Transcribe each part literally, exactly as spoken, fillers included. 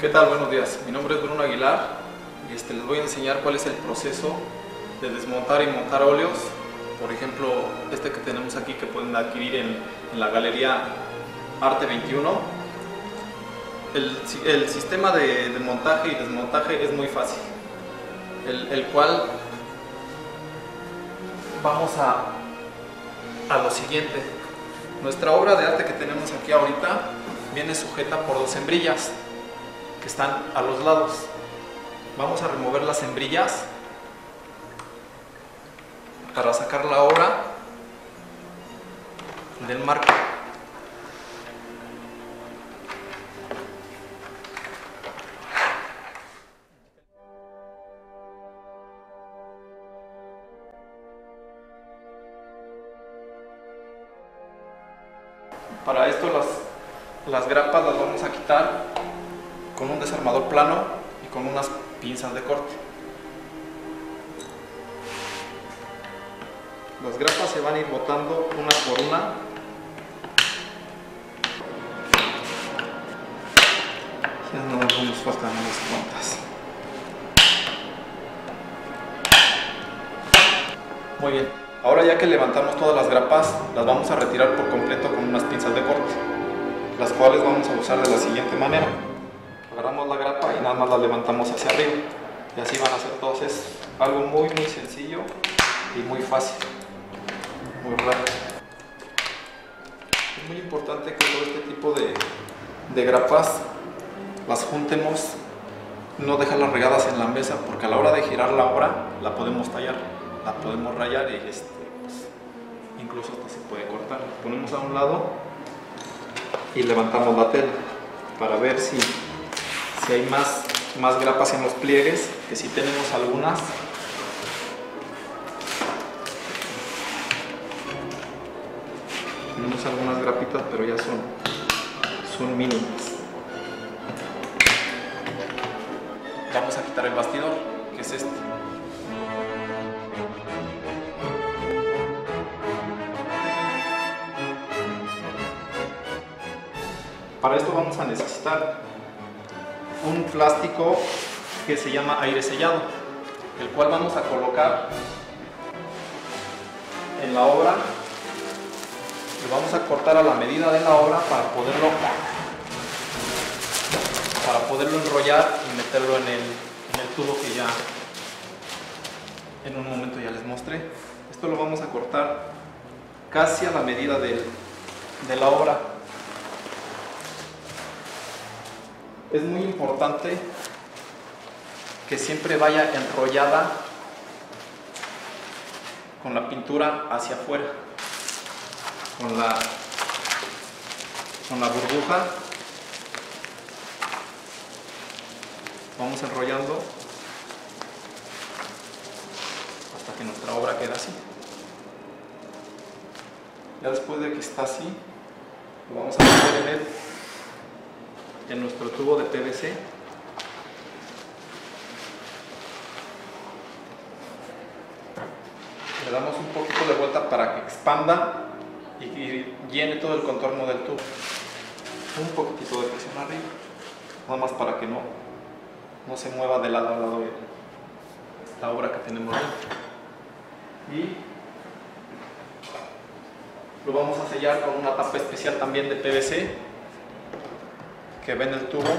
¿Qué tal? Buenos días. Mi nombre es Bruno Aguilar y este, les voy a enseñar cuál es el proceso de desmontar y montar óleos. Por ejemplo, este que tenemos aquí que pueden adquirir en, en la Galería Arte veintiuno. El, el sistema de, de montaje y desmontaje es muy fácil, el, el cual vamos a, a lo siguiente. Nuestra obra de arte que tenemos aquí ahorita viene sujeta por dos hembrillas que están a los lados. Vamos a remover las hembrillas para sacar la obra del marco. Para esto las, las grapas las vamos a quitar con un desarmador plano y con unas pinzas de corte. Las grapas se van a ir botando una por una. Ya no nos faltan unas cuantas. Muy bien, ahora ya que levantamos todas las grapas, las vamos a retirar por completo con unas pinzas de corte, las cuales vamos a usar de la siguiente manera. Agarramos la grapa y nada más la levantamos hacia arriba. Y así van a ser todas. Es algo muy muy sencillo y muy fácil. Muy rápido. Es muy importante que todo este tipo de, de grapas las juntemos, no dejarlas regadas en la mesa, porque a la hora de girar la obra la podemos tallar, la podemos rayar y este, pues, incluso hasta se puede cortar. La ponemos a un lado y levantamos la tela para ver si, si hay más, más grapas en los pliegues, que si tenemos algunas. Tenemos algunas grapitas, pero ya son, son mínimas. Vamos a quitar el bastidor, que es este. Para esto vamos a necesitar un plástico que se llama aire sellado, el cual vamos a colocar en la obra. Lo vamos a cortar a la medida de la obra para poderlo, para poderlo enrollar y meterlo en el, en el tubo que ya en un momento ya les mostré. Esto lo vamos a cortar casi a la medida de, de la obra. Es muy importante que siempre vaya enrollada con la pintura hacia afuera. Con la, con la burbuja vamos enrollando hasta que nuestra obra queda así. Ya después de que está así, lo vamos a meter en, en nuestro tubo de P V C. Le damos un poquito de vuelta para que expanda y llene todo el contorno del tubo. Un poquitito de presión arriba, nada más para que no, no se mueva de lado a lado la obra que tenemos dentro. Y lo vamos a sellar con una tapa especial también de P V C que va en el tubo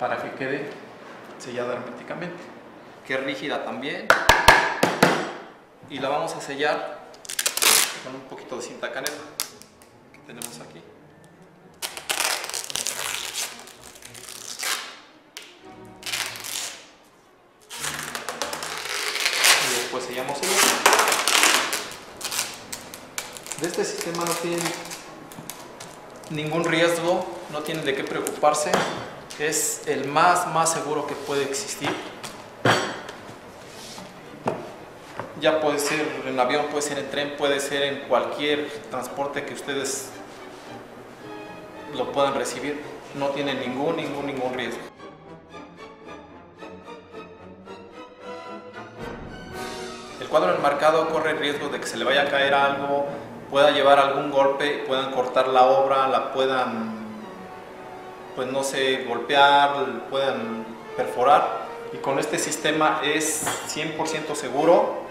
para que quede sellada herméticamente, que es rígida también, y la vamos a sellar con un poquito de cinta canela que tenemos aquí. Y después sellamos el otro. De este sistema no tienen ningún riesgo, no tienen de qué preocuparse. Es el más más seguro que puede existir. Ya puede ser en avión, puede ser en tren, puede ser en cualquier transporte que ustedes lo puedan recibir. No tiene ningún, ningún, ningún riesgo. El cuadro enmarcado corre el riesgo de que se le vaya a caer algo, pueda llevar algún golpe, puedan cortar la obra, la puedan pues no sé, golpear, pueden perforar, y con este sistema es cien por ciento seguro.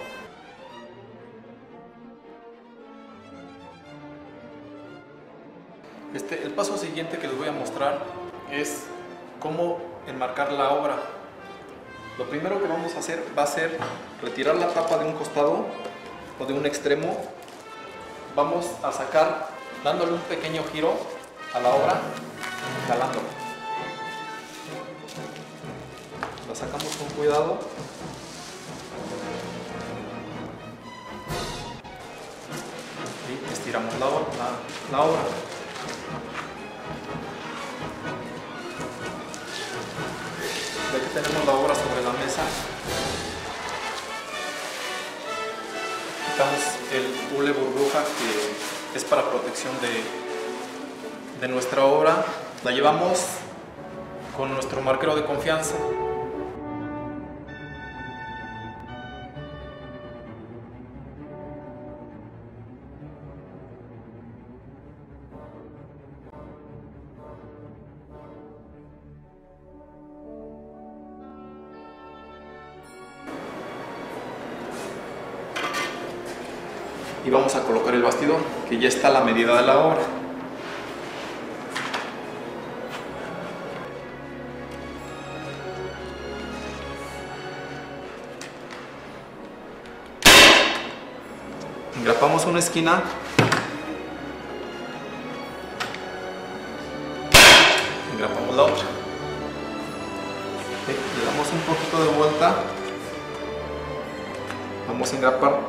Este, el paso siguiente que les voy a mostrar es cómo enmarcar la obra. Lo primero que vamos a hacer va a ser retirar la tapa de un costado o de un extremo. Vamos a sacar, dándole un pequeño giro a la obra, jalándola. La sacamos con cuidado. Y estiramos la, la, la obra. Aquí tenemos la obra sobre la mesa. Quitamos el hule burbuja, que es para protección de, de nuestra obra. La llevamos con nuestro marquero de confianza. Y vamos a colocar el bastidor, que ya está a la medida de la obra. Engrapamos una esquina y engrapamos la otra. Okay, le damos un poquito de vuelta, vamos a engrapar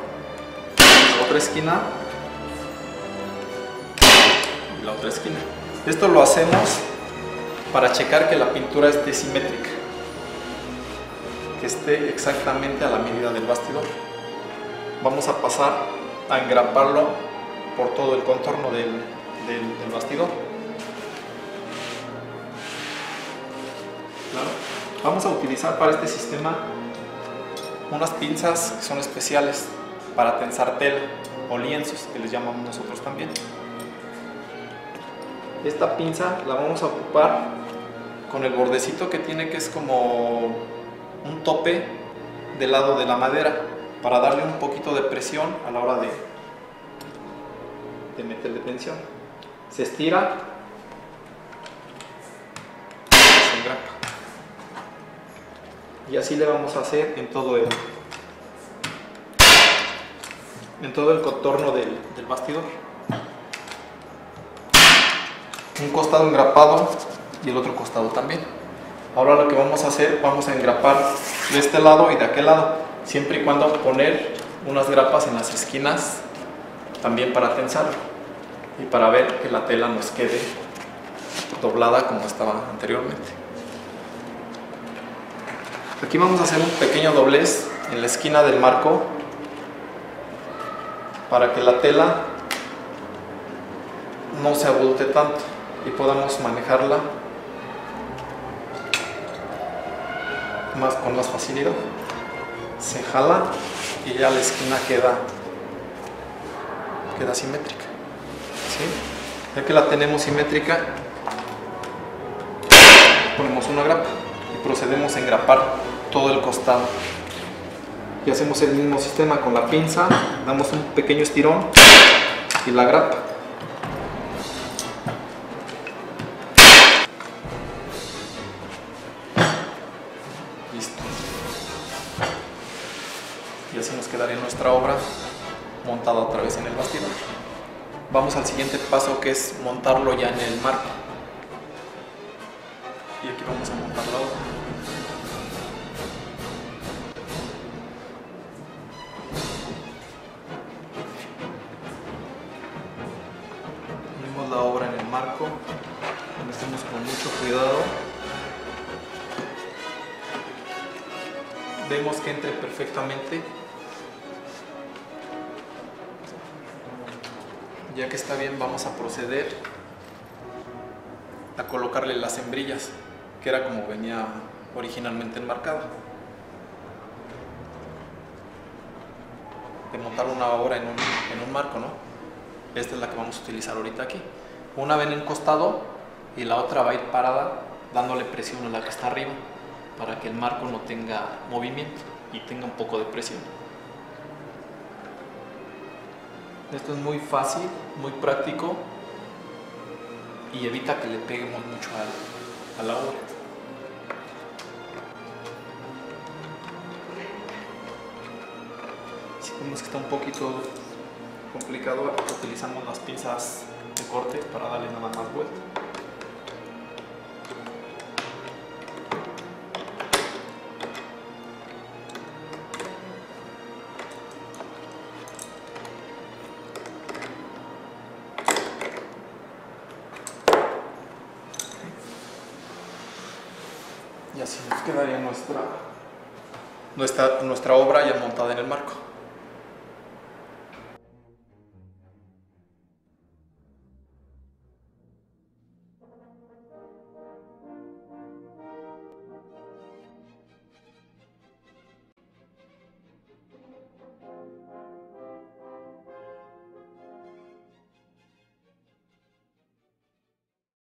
otra esquina y la otra esquina. Esto lo hacemos para checar que la pintura esté simétrica, que esté exactamente a la medida del bastidor. Vamos a pasar a engraparlo por todo el contorno del, del, del bastidor. Claro. Vamos a utilizar para este sistema unas pinzas que son especiales para tensar tela o lienzos, que les llamamos nosotros también. Esta pinza la vamos a ocupar con el bordecito que tiene, que es como un tope del lado de la madera, para darle un poquito de presión a la hora de, de meterle tensión. Se estira y se engrapa. Y así le vamos a hacer en todo el en todo el contorno del, del bastidor. Un costado engrapado y el otro costado también. Ahora lo que vamos a hacer, vamos a engrapar de este lado y de aquel lado, siempre y cuando poner unas grapas en las esquinas también para tensarlo y para ver que la tela nos quede doblada como estaba anteriormente. Aquí vamos a hacer un pequeño doblez en la esquina del marco para que la tela no se abulte tanto y podamos manejarla más, con más facilidad. Se jala y ya la esquina queda, queda simétrica. ¿Sí? Ya que la tenemos simétrica, ponemos una grapa y procedemos a engrapar todo el costado. Y hacemos el mismo sistema con la pinza, damos un pequeño estirón y la grapa. Listo. Y así nos quedaría nuestra obra montada otra vez en el bastidor. Vamos al siguiente paso, que es montarlo ya en el marco. Y aquí vamos a montar la obra. La obra en el marco, lo hacemos con mucho cuidado, vemos que entre perfectamente. Ya que está bien, vamos a proceder a colocarle las hembrillas, que era como venía originalmente enmarcado. De montar una obra en un, en un marco, ¿no? Esta es la que vamos a utilizar ahorita aquí. Una vez en el costado, y la otra va a ir parada dándole presión a la que está arriba para que el marco no tenga movimiento y tenga un poco de presión. Esto es muy fácil, muy práctico y evita que le peguemos mucho a, a la obra. Si vemos que está un poquito complicado, utilizamos las pinzas de corte para darle nada más vuelta. Y así nos quedaría nuestra, nuestra, nuestra obra ya montada en el marco.